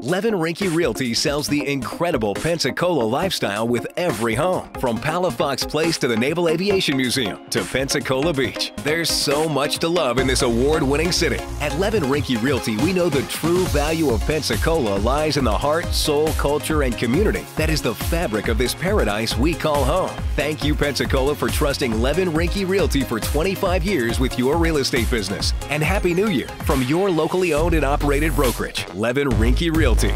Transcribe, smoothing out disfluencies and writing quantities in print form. Levin Rinke Realty sells the incredible Pensacola lifestyle with every home. From Palafox Place to the Naval Aviation Museum to Pensacola Beach, there's so much to love in this award-winning city. At Levin Rinke Realty, we know the true value of Pensacola lies in the heart, soul, culture, and community that is the fabric of this paradise we call home. Thank you, Pensacola, for trusting Levin Rinke Realty for 25 years with your real estate business. And Happy New Year from your locally owned and operated brokerage, Levin Rinke Realty.